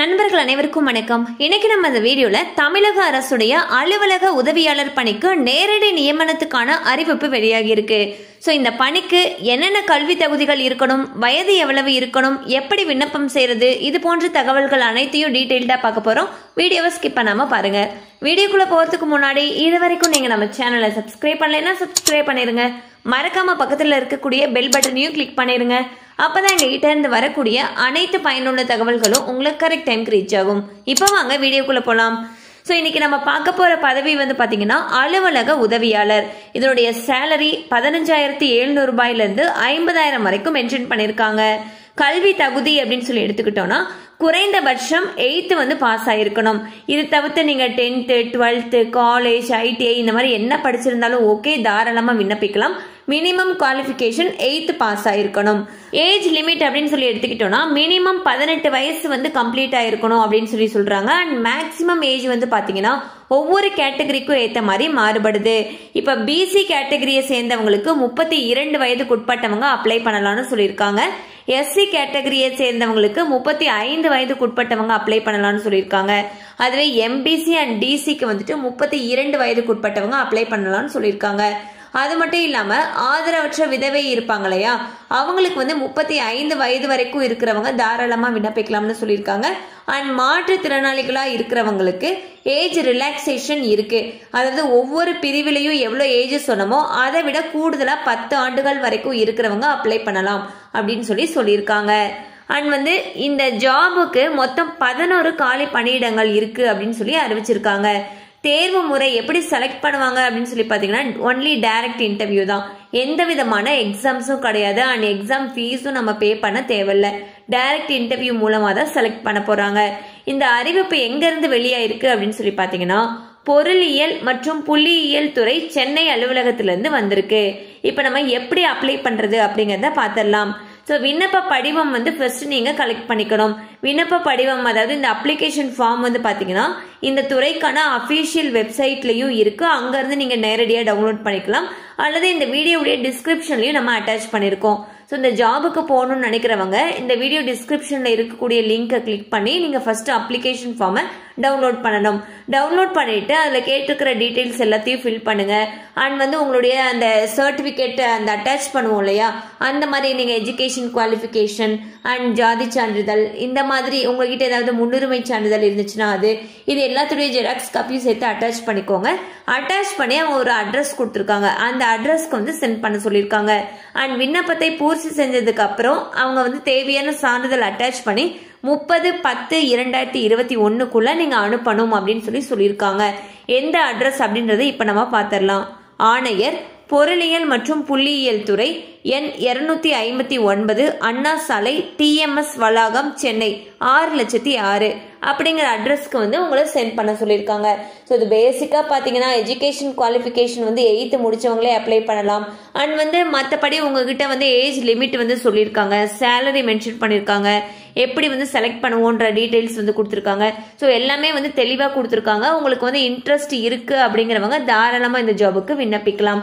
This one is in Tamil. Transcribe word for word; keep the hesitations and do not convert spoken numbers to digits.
நண்பர்கள் அனைவருக்கும் வணக்கம். இன்னைக்கு நம்ம இந்த வீடியோல தமிழக அரசுடைய அலுவலக உதவியாளர் பணிக்கு நேரடி நியமனத்துக்கான அறிவிப்பு வெளியாகி இருக்கு. ஸோ இந்த பணிக்கு என்னென்ன கல்வி தகுதிகள் இருக்கணும், வயது எவ்வளவு இருக்கணும், எப்படி விண்ணப்பம் செய்யறது, இது போன்ற தகவல்கள் அனைத்தையும் டீட்டெயில்டாக பார்க்க போகிறோம். வீடியோவை ஸ்கிப் பண்ணாமல் பாருங்கள். வீடியோக்குள்ளே போகிறதுக்கு முன்னாடி இது வரைக்கும் நீங்கள் நம்ம சேனலை சப்ஸ்கிரைப் பண்ணலைன்னா சப்ஸ்கிரைப் பண்ணிடுங்க. மறக்காமல் பக்கத்தில் இருக்கக்கூடிய பெல் பட்டனையும் கிளிக் பண்ணிடுங்க. அப்போ தான் எங்கள் கிட்டேருந்து வரக்கூடிய அனைத்து பயனுள்ள தகவல்களும் உங்களுக்கு கரெக்ட் டைமுக்கு ரீச் ஆகும். இப்போ வாங்க வீடியோக்குள்ளே போகலாம். ஸோ இன்றைக்கி நம்ம பார்க்க போகிற பதவி வந்து பார்த்திங்கன்னா அலுவலக உதவியாளர். இதனுடைய சேலரி பதினஞ்சாயிரத்தி எழுநூறு ரூபாயிலேருந்து ஐம்பதாயிரம் வரைக்கும் மென்ஷன் பண்ணியிருக்காங்க. கல்வி தகுதி அப்படின்னு சொல்லி எடுத்துக்கிட்டோன்னா குறைந்தபட்சம் எயித்து வந்து பாஸ் ஆகிருக்கணும். இது தவிர்த்து நீங்கள் டென்த்து, டுவெல்த்து, காலேஜ், ஐடிஐ இந்த மாதிரி என்ன படிச்சிருந்தாலும் ஓகே, தாராளமாக விண்ணப்பிக்கலாம். மினிமம் குவாலிஃபிகேஷன் எயித்து பாஸ் ஆகிருக்கணும். ஏஜ் லிமிட் அப்படின்னு சொல்லி எடுத்துக்கிட்டோன்னா மினிமம் பதினெட்டு வயசு வந்து கம்ப்ளீட் ஆகிருக்கணும் அப்படின்னு சொல்லி சொல்கிறாங்க. அண்ட் மேக்ஸிமம் ஏஜ் வந்து பார்த்தீங்கன்னா ஒவ்வொரு கேட்டகரிக்கும் ஏற்ற மாதிரி மாறுபடுது. இப்போ பிசி கேட்டகரியை சேர்ந்தவங்களுக்கு முப்பத்தி இரண்டு வயதுக்குட்பட்டவங்க அப்ளை பண்ணலாம்னு சொல்லியிருக்காங்க. எஸ்சி கேட்டகரியை சேர்ந்தவங்களுக்கு முப்பத்தி ஐந்து வயதுக்குட்பட்டவங்க அப்ளை பண்ணலாம்னு சொல்லியிருக்காங்க. அதுவே எம்பிசி அண்ட் டிசிக்கு வந்துட்டு முப்பத்தி இரண்டு வயதுக்குட்பட்டவங்க அப்ளை பண்ணலாம்னு சொல்லியிருக்காங்க. அது மட்டும் இல்லாமல் ஆதரவற்ற விதவை இருப்பாங்க இல்லையா, அவங்களுக்கு வந்து முப்பத்தி ஐந்து வயது வரைக்கும் இருக்கிறவங்க தாராளமாக விண்ணப்பிக்கலாம்னு சொல்லியிருக்காங்க. அண்ட் மாற்றுத்திறனாளிகளாக இருக்கிறவங்களுக்கு ஏஜ் ரிலாக்ஸேஷன் இருக்குது. அதாவது ஒவ்வொரு பிரிவிலையும் எவ்வளோ ஏஜ் சொன்னமோ அதை விட கூடுதலாக பத்து ஆண்டுகள் வரைக்கும் இருக்கிறவங்க அப்ளை பண்ணலாம் அப்படின்னு சொல்லி சொல்லியிருக்காங்க. அண்ட் வந்து இந்த ஜாபுக்கு மொத்தம் பதினோரு காலி பணியிடங்கள் இருக்குது அப்படின்னு சொல்லி அறிவிச்சிருக்காங்க. தேர்வு முறை எப்படி செலக்ட் பண்ணுவாங்க அப்படின்னு சொல்லி பார்த்தீங்கன்னா ஒன்லி டைரக்ட் இன்டர்வியூ தான். எந்த விதமான எக்ஸாம்ஸும் கிடையாது. அண்ட் எக்ஸாம் ஃபீஸும் நம்ம பே பண்ண தேவையில்லை. டைரக்ட் இன்டர்வியூ மூலமாக தான் செலக்ட் பண்ண போகிறாங்க. இந்த அறிவிப்பு எங்கேருந்து வெளியாயிருக்கு அப்படின்னு சொல்லி பார்த்தீங்கன்னா பொருளியல் மற்றும் புள்ளியியல் துறை சென்னை அலுவலகத்திலேருந்து வந்திருக்கு. இப்போ நம்ம எப்படி அப்ளை பண்ணுறது அப்படிங்கிறத பார்த்துடலாம். ஸோ விண்ணப்ப படிவம் வந்து ஃபர்ஸ்ட் நீங்கள் கலெக்ட் பண்ணிக்கணும். விண்ணப்ப படிவம் அதாவது இந்த அப்ளிகேஷன் ஃபார்ம் வந்து பார்த்தீங்கன்னா இந்த துறைக்கான அஃபீஷியல் வெப்சைட்லேயும் இருக்குது. அங்கேருந்து நீங்கள் நேரடியாக டவுன்லோட் பண்ணிக்கலாம். அல்லது இந்த வீடியோடைய டிஸ்கிரிப்ஷன்லையும் நம்ம அட்டாச் பண்ணியிருக்கோம். ஸோ இந்த ஜாபுக்கு போகணும்னு நினைக்கிறவங்க இந்த வீடியோ டிஸ்கிரிப்ஷனில் இருக்கக்கூடிய லிங்கை கிளிக் பண்ணி நீங்கள் ஃபஸ்ட்டு அப்ளிகேஷன் ஃபார்மை டவுன்லோட் பண்ணணும். டவுன்லோட் பண்ணிவிட்டு அதில் கேட்டுருக்கிற டீட்டெயில்ஸ் எல்லாத்தையும் ஃபில் பண்ணுங்கள். அண்ட் வந்து உங்களுடைய அந்த சர்டிஃபிகேட்டை அந்த அட்டாச் பண்ணுவோம் இல்லையா, அந்த மாதிரி நீங்கள் எஜுகேஷன் குவாலிஃபிகேஷன் அண்ட் ஜாதி சான்றிதழ் இந்த மாதிரி உங்கள்கிட்ட ஏதாவது முன்னுரிமை சான்றிதழ் இருந்துச்சுன்னா அது இது எல்லாத்துடைய ஜெராக்ஸ் காப்பியும் சேர்த்து அட்டாச் பண்ணிக்கோங்க. அட்டாச் பண்ணி அவங்க ஒரு அட்ரஸ் கொடுத்துருக்காங்க, அந்த அட்ரஸ்க்கு வந்து சென்ட் பண்ண சொல்லியிருக்காங்க. அண்ட் விண்ணப்பத்தை பூர்த்தி செஞ்சதுக்கு அப்புறம் அவங்க வந்து தேவையான சான்றிதழ் அட்டாச் பண்ணி முப்பது பத்து இரண்டாயிரத்தி இருபத்தி ஒன்றுக்குள்ளே நீங்கள் அனுப்பணும் அப்படின்னு சொல்லி சொல்லியிருக்காங்க. எந்த அட்ரஸ் அப்படின்றது இப்போ நம்ம பார்த்துடலாம். ஆணையர் பொருளியல் மற்றும் புள்ளியியல் துறை எண் இருநூத்தி ஐம்பத்தி ஒன்பது அண்ணா சாலை டிஎம்எஸ் வளாகம் சென்னை ஆறு லட்சத்தி ஆறு அப்படிங்கிற அட்ரஸ்க்கு வந்து உங்களை சென்ட் பண்ண சொல்லியிருக்காங்க. ஸோ இது பேசிக்காக பார்த்தீங்கன்னா எஜுகேஷன் குவாலிஃபிகேஷன் வந்து எயித்து முடித்தவங்களே அப்ளை பண்ணலாம். அண்ட் வந்து மற்றபடி உங்ககிட்ட வந்து ஏஜ் லிமிட் வந்து சொல்லியிருக்காங்க, சேலரி மென்ஷன் பண்ணியிருக்காங்க, எப்படி வந்து செலக்ட் பண்ணுவோன்ற டீட்டெயில்ஸ் வந்து கொடுத்துருக்காங்க. ஸோ எல்லாமே வந்து தெளிவாக கொடுத்துருக்காங்க. உங்களுக்கு வந்து இன்ட்ரெஸ்ட் இருக்குது அப்படிங்கிறவங்க தாராளமாக இந்த ஜாபுக்கு விண்ணப்பிக்கலாம்.